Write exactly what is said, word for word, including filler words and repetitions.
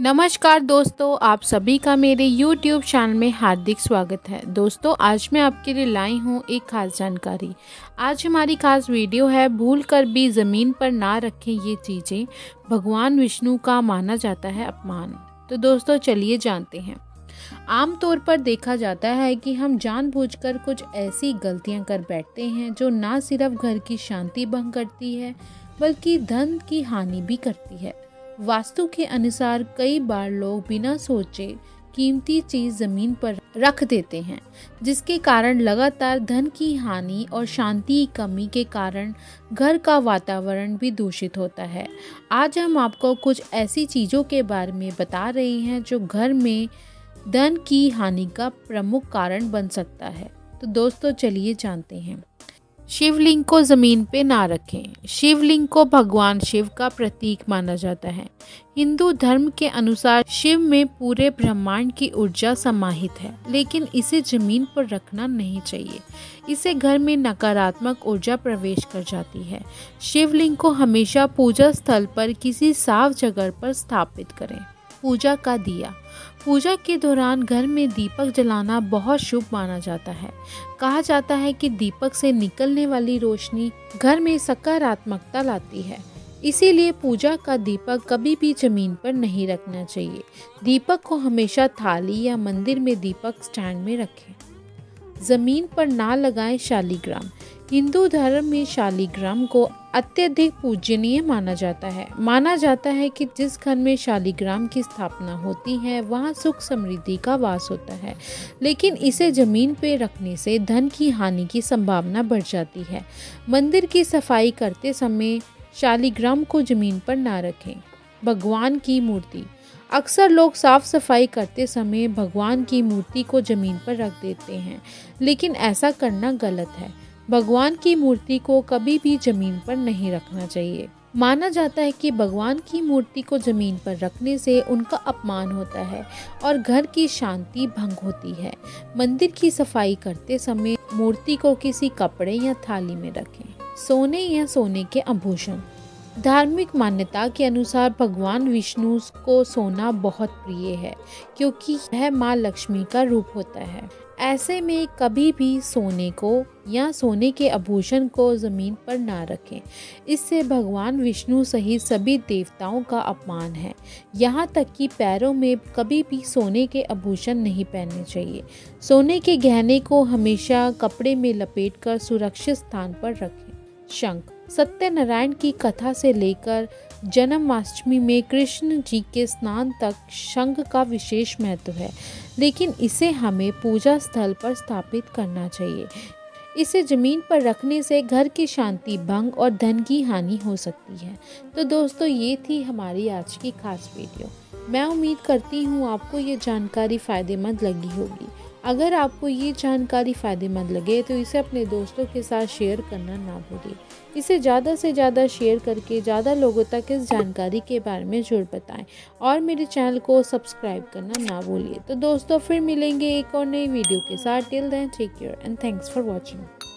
नमस्कार दोस्तों, आप सभी का मेरे YouTube चैनल में हार्दिक स्वागत है। दोस्तों, आज मैं आपके लिए लाई हूँ एक खास जानकारी। आज हमारी खास वीडियो है, भूल कर भी ज़मीन पर ना रखें ये चीज़ें, भगवान विष्णु का माना जाता है अपमान। तो दोस्तों चलिए जानते हैं। आमतौर पर देखा जाता है कि हम जानबूझकर कुछ ऐसी गलतियाँ कर बैठते हैं जो ना सिर्फ घर की शांति भंग करती है बल्कि धन की हानि भी करती है। वास्तु के अनुसार कई बार लोग बिना सोचे कीमती चीज जमीन पर रख देते हैं, जिसके कारण लगातार धन की हानि और शांति की कमी के कारण घर का वातावरण भी दूषित होता है। आज हम आपको कुछ ऐसी चीज़ों के बारे में बता रहे हैं जो घर में धन की हानि का प्रमुख कारण बन सकता है। तो दोस्तों चलिए जानते हैं। शिवलिंग को ज़मीन पे ना रखें। शिवलिंग को भगवान शिव का प्रतीक माना जाता है। हिंदू धर्म के अनुसार शिव में पूरे ब्रह्मांड की ऊर्जा समाहित है, लेकिन इसे ज़मीन पर रखना नहीं चाहिए। इसे घर में नकारात्मक ऊर्जा प्रवेश कर जाती है। शिवलिंग को हमेशा पूजा स्थल पर किसी साफ जगह पर स्थापित करें। पूजा का दिया। पूजा के दौरान घर में दीपक जलाना बहुत शुभ माना जाता है। कहा जाता है कि दीपक से निकलने वाली रोशनी घर में सकारात्मकता लाती है, इसीलिए पूजा का दीपक कभी भी जमीन पर नहीं रखना चाहिए। दीपक को हमेशा थाली या मंदिर में दीपक स्टैंड में रखें। जमीन पर ना लगाएं शालीग्राम। हिंदू धर्म में शालीग्राम को अत्यधिक पूजनीय माना जाता है। माना जाता है कि जिस घर में शालीग्राम की स्थापना होती है वहां सुख समृद्धि का वास होता है, लेकिन इसे जमीन पर रखने से धन की हानि की संभावना बढ़ जाती है। मंदिर की सफाई करते समय शालीग्राम को जमीन पर ना रखें। भगवान की मूर्ति। अक्सर लोग साफ सफाई करते समय भगवान की मूर्ति को जमीन पर रख देते हैं, लेकिन ऐसा करना गलत है। भगवान की मूर्ति को कभी भी जमीन पर नहीं रखना चाहिए। माना जाता है कि भगवान की मूर्ति को जमीन पर रखने से उनका अपमान होता है और घर की शांति भंग होती है। मंदिर की सफाई करते समय मूर्ति को किसी कपड़े या थाली में रखें। सोने या सोने के आभूषण। धार्मिक मान्यता के अनुसार भगवान विष्णु को सोना बहुत प्रिय है, क्योंकि यह माँ लक्ष्मी का रूप होता है। ऐसे में कभी भी सोने को या सोने के आभूषण को ज़मीन पर ना रखें। इससे भगवान विष्णु सहित सभी देवताओं का अपमान है। यहाँ तक कि पैरों में कभी भी सोने के आभूषण नहीं पहनने चाहिए। सोने के गहने को हमेशा कपड़े में लपेटकर सुरक्षित स्थान पर रखें। शंख। सत्यनारायण की कथा से लेकर जन्माष्टमी में कृष्ण जी के स्नान तक शंख का विशेष महत्व है, लेकिन इसे हमें पूजा स्थल पर स्थापित करना चाहिए। इसे ज़मीन पर रखने से घर की शांति भंग और धन की हानि हो सकती है। तो दोस्तों ये थी हमारी आज की खास वीडियो। मैं उम्मीद करती हूँ आपको ये जानकारी फ़ायदेमंद लगी होगी। अगर आपको ये जानकारी फ़ायदेमंद लगे तो इसे अपने दोस्तों के साथ शेयर करना ना भूलें। इसे ज़्यादा से ज़्यादा शेयर करके ज़्यादा लोगों तक इस जानकारी के बारे में ज़रूर बताएं और मेरे चैनल को सब्सक्राइब करना ना भूलिए। तो दोस्तों फिर मिलेंगे एक और नई वीडियो के साथ। Till then take care and thanks for watching.